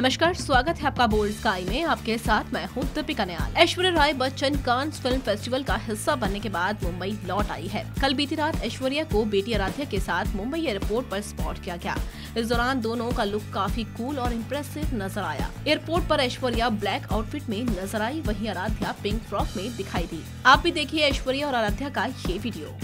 नमस्कार, स्वागत है आपका बोल्ड स्काई में। आपके साथ मैं हूँ Deepika Nayal. Aishwarya Rai Bachchan Cannes film festival का हिस्सा बनने के बाद मुंबई लौट आई है। कल बीती रात ऐश्वर्या को बेटी आराध्या के साथ मुंबई एयरपोर्ट पर स्पॉट किया गया। इस दौरान दोनों का लुक काफी कूल और इम्प्रेसिव नजर आया। एयरपोर्ट पर ऐश्वर्या ब्लैक आउटफिट में नजर आई, वहीं आराध्या पिंक फ्रॉक में दिखाई दी। आप भी देखिए ऐश्वर्या और आराध्या का ये वीडियो।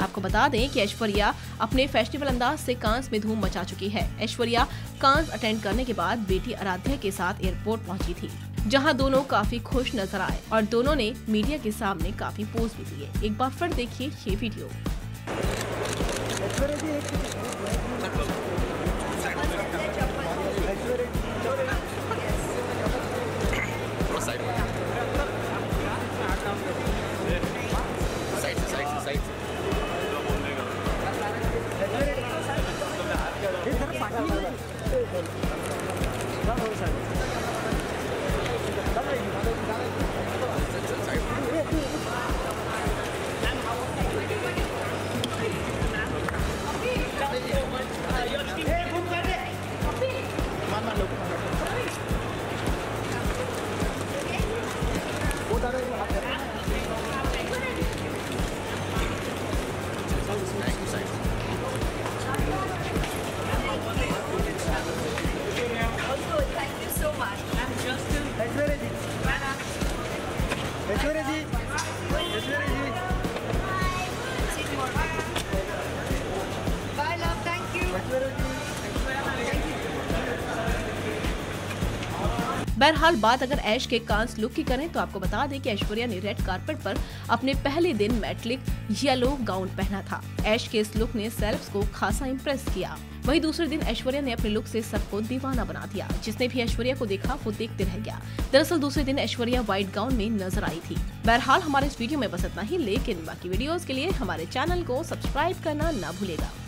आपको बता दें कि ऐश्वर्या अपने फेस्टिवल अंदाज से कांस में धूम मचा चुकी है। ऐश्वर्या कांस अटेंड करने के बाद बेटी आराध्या के साथ एयरपोर्ट पहुंची थी, जहां दोनों काफी खुश नजर आए और दोनों ने मीडिया के सामने काफी पोज भी दिए। एक बार फिर देखिए ये वीडियो। बहरहाल बात अगर ऐश के कांस लुक की करें तो आपको बता दें कि ऐश्वर्या ने रेड कार्पेट पर अपने पहले दिन मैटलिक येलो गाउन पहना था। ऐश के इस लुक ने सेलेब्स को खासा इम्प्रेस किया। वहीं दूसरे दिन ऐश्वर्या ने अपने लुक से सबको दीवाना बना दिया। जिसने भी ऐश्वर्या को देखा वो देखते रह गया। दरअसल दूसरे दिन ऐश्वर्या व्हाइट गाउन में नजर आई थी। बहरहाल हमारे इस वीडियो में बस इतना ही, लेकिन बाकी वीडियोस के लिए हमारे चैनल को सब्सक्राइब करना ना भूलेगा।